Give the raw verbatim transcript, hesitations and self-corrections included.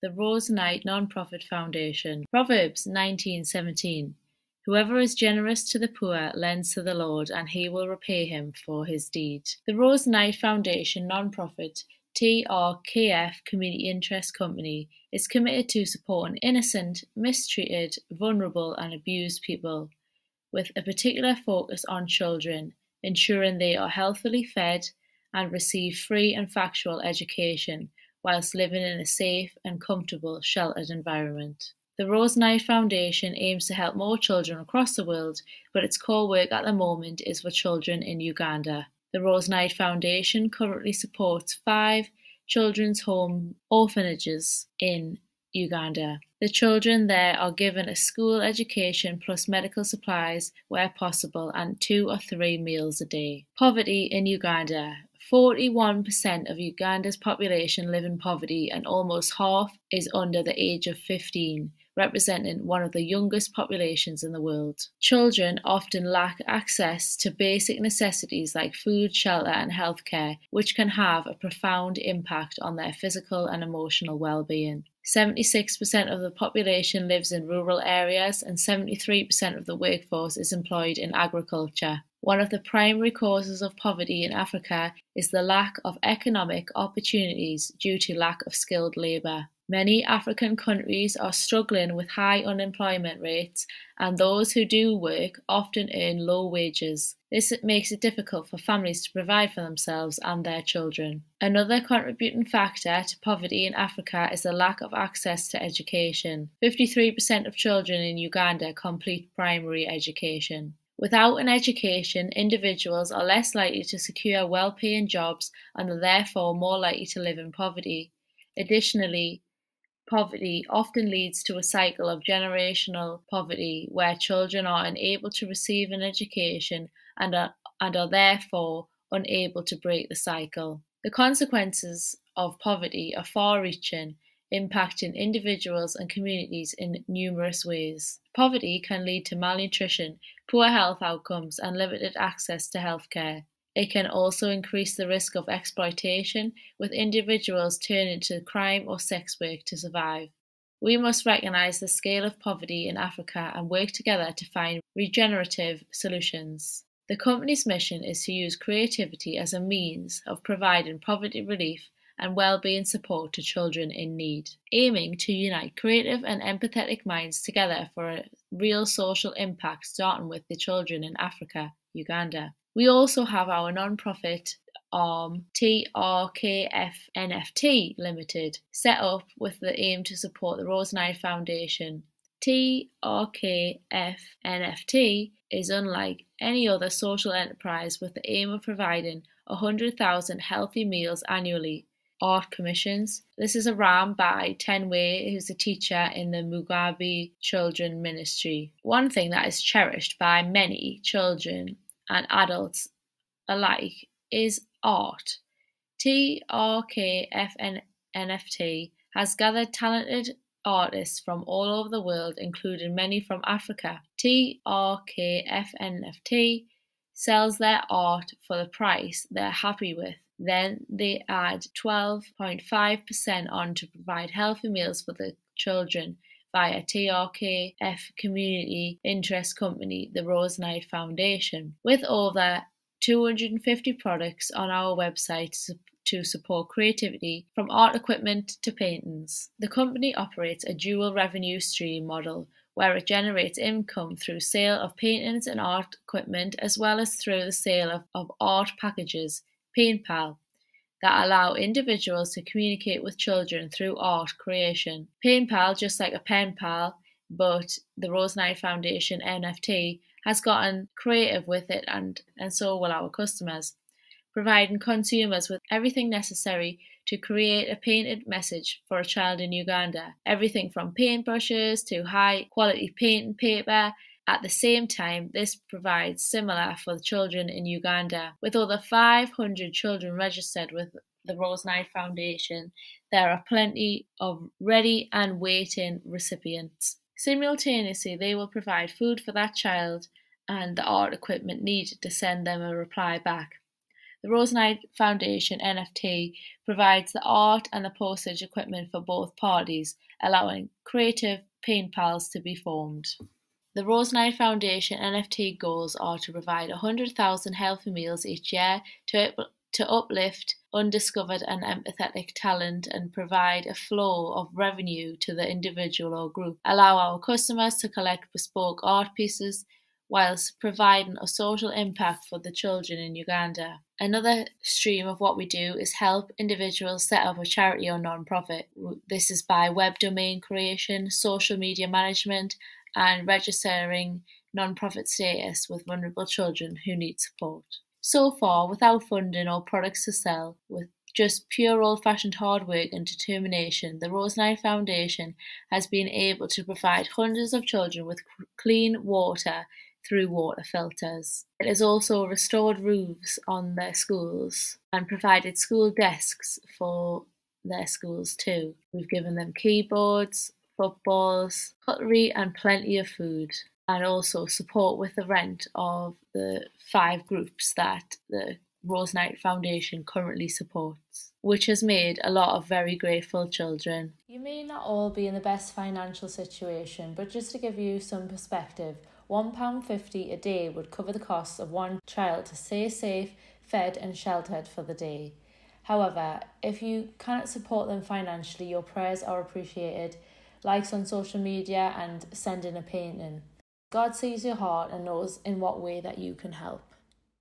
The Rose Knight Nonprofit Foundation. Proverbs nineteen seventeen. Whoever is generous to the poor lends to the Lord, and he will repay him for his deed. The Rose Knight Foundation Nonprofit T R K F Community Interest Company is committed to supporting innocent, mistreated, vulnerable and abused people, with a particular focus on children, ensuring they are healthily fed and receive free and factual education whilst living in a safe and comfortable sheltered environment. The Rose Knight Foundation aims to help more children across the world, but its core work at the moment is for children in Uganda. The Rose Knight Foundation currently supports five children's home orphanages in Uganda. The children there are given a school education plus medical supplies where possible and two or three meals a day. Poverty in Uganda. forty-one percent of Uganda's population live in poverty, and almost half is under the age of fifteen, representing one of the youngest populations in the world. Children often lack access to basic necessities like food, shelter and healthcare, which can have a profound impact on their physical and emotional well-being. seventy-six percent of the population lives in rural areas, and seventy-three percent of the workforce is employed in agriculture. One of the primary causes of poverty in Africa is the lack of economic opportunities due to lack of skilled labour. Many African countries are struggling with high unemployment rates, and those who do work often earn low wages. This makes it difficult for families to provide for themselves and their children. Another contributing factor to poverty in Africa is the lack of access to education. fifty-three percent of children in Uganda complete primary education. Without an education, individuals are less likely to secure well-paying jobs and are therefore more likely to live in poverty. Additionally, poverty often leads to a cycle of generational poverty where children are unable to receive an education and are, and are therefore unable to break the cycle. The consequences of poverty are far-reaching, impacting individuals and communities in numerous ways. Poverty can lead to malnutrition, poor health outcomes, and limited access to healthcare. It can also increase the risk of exploitation, with individuals turning to crime or sex work to survive. We must recognise the scale of poverty in Africa and work together to find regenerative solutions. The company's mission is to use creativity as a means of providing poverty relief and well-being support to children in need, aiming to unite creative and empathetic minds together for a real social impact, starting with the children in Africa, Uganda. We also have our non-profit arm, T R K F N F T Limited, set up with the aim to support the Rose Knight Foundation. T R K F N F T is unlike any other social enterprise, with the aim of providing one hundred thousand healthy meals annually. Art commissions. This is a ram by Tenwe, who's a teacher in the Mugabe Children Ministry. One thing that is cherished by many children and adults alike is art. T R K F N F T has gathered talented artists from all over the world, including many from Africa. T R K F N F T sells their art for the price they're happy with. Then they add twelve point five percent on to provide healthy meals for the children via T R K F Community Interest Company, the Rose Knight Foundation, with over two hundred fifty products on our website to support creativity, from art equipment to paintings. The company operates a dual revenue stream model, where it generates income through sale of paintings and art equipment, as well as through the sale of, of art packages, Paintpal, that allow individuals to communicate with children through art creation. Paintpal, just like a pen pal, but the Rose Knight Foundation N F T has gotten creative with it, and, and so will our customers, providing consumers with everything necessary to create a painted message for a child in Uganda. Everything from paintbrushes to high quality painting paper. At the same time, this provides similar for the children in Uganda. With over five hundred children registered with the Rose Knight Foundation, there are plenty of ready and waiting recipients. Simultaneously, they will provide food for that child and the art equipment needed to send them a reply back. The Rose Knight Foundation N F T provides the art and the postage equipment for both parties, allowing creative Paintpals to be formed. The Rose Knight Foundation N F T goals are to provide one hundred thousand healthy meals each year to, to uplift undiscovered and empathetic talent and provide a flow of revenue to the individual or group, allow our customers to collect bespoke art pieces, whilst providing a social impact for the children in Uganda. Another stream of what we do is help individuals set up a charity or non-profit. This is by web domain creation, social media management, and registering non-profit status with vulnerable children who need support. So far, without funding or products to sell, with just pure old-fashioned hard work and determination, the Rose Knight Foundation has been able to provide hundreds of children with clean water through water filters. It has also restored roofs on their schools and provided school desks for their schools too. We've given them keyboards, footballs, cutlery and plenty of food, and also support with the rent of the five groups that the Rose Knight Foundation currently supports, which has made a lot of very grateful children. You may not all be in the best financial situation, but just to give you some perspective, one pound fifty a day would cover the costs of one child to stay safe, fed and sheltered for the day. However, if you cannot support them financially, your prayers are appreciated, likes on social media and send in a painting. God sees your heart and knows in what way that you can help.